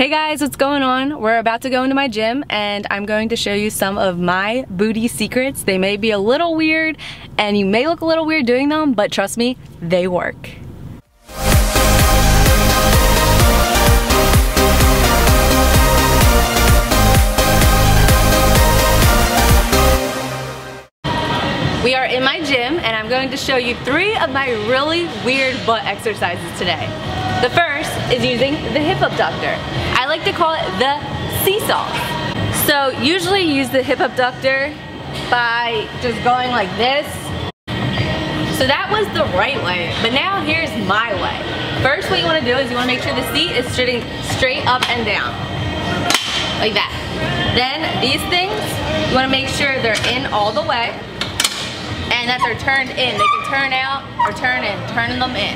Hey guys, what's going on? We're about to go into my gym and I'm going to show you some of my booty secrets. They may be a little weird and you may look a little weird doing them, but trust me, they work. We are in my gym and I'm going to show you three of my really weird butt exercises today. The first is using the hip abductor. I like to call it the seesaw. So usually you use the hip abductor by just going like this. So that was the right way, but now here's my way. First, what you want to do is you want to make sure the seat is sitting straight up and down, like that. Then these things, you want to make sure they're in all the way. And that they're turned in. They can turn out or turn in, turning them in.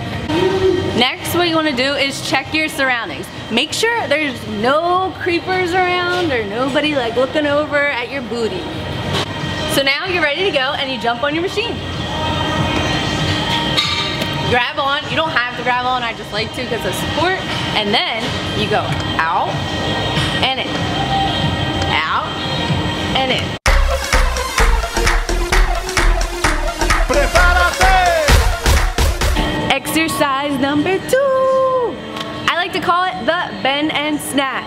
Next, what you want to do is check your surroundings. Make sure there's no creepers around or nobody like looking over at your booty. So now you're ready to go and you jump on your machine. Grab on, you don't have to grab on, I just like to because of support. And then you go out and in, out and in. Exercise number two. I like to call it the bend and snap.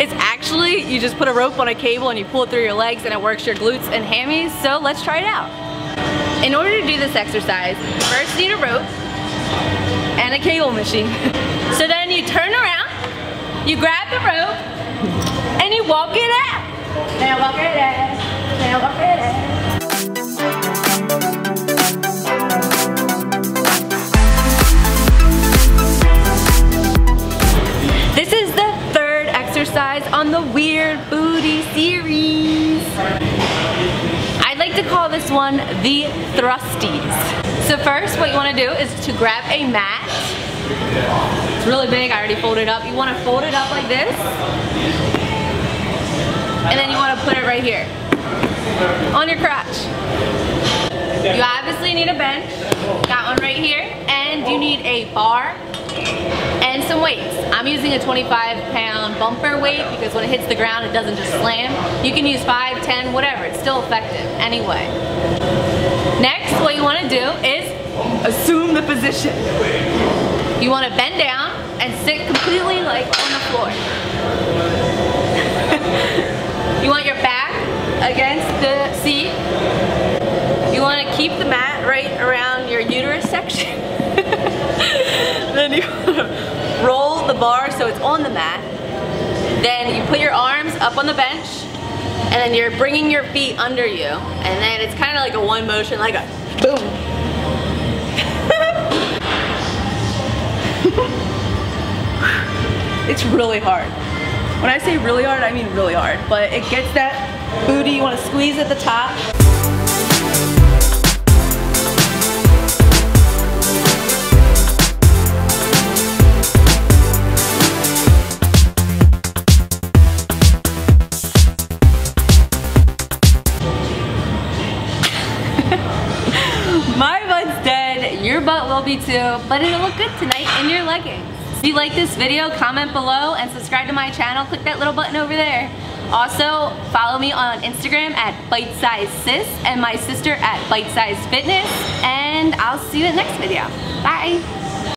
It's actually, you just put a rope on a cable and you pull it through your legs and it works your glutes and hammies, so let's try it out. In order to do this exercise, you first need a rope and a cable machine. So then you turn around, you grab the rope, and you walk it out. Now walk it out, now walk it out. On the weird booty series. I'd like to call this one the thrusties. So first what you want to do is to grab a mat. It's really big, I already folded it up. You want to fold it up like this. And then you want to put it right here on your crotch. You obviously need a bench. Got one right here. And you need a bar and some weights. I'm using a 25-pound bumper weight because when it hits the ground it doesn't just slam. You can use 5, 10, whatever, it's still effective anyway. Next, what you want to do is assume the position. You want to bend down and sit completely like on the floor. You want your back against the seat. You want to keep the mat right around your uterus section. Then you want to roll the bar so it's on the mat. Then you put your arms up on the bench and then you're bringing your feet under you. And then it's kind of like a one motion, like a boom. It's really hard. When I say really hard, I mean really hard. But it gets that booty, you want to squeeze at the top. My butt's dead, your butt will be too, but it'll look good tonight in your leggings. If you like this video, comment below and subscribe to my channel. Click that little button over there. Also, follow me on Instagram at bitesizedsis and my sister at bitesizedfitness, and I'll see you in the next video. Bye.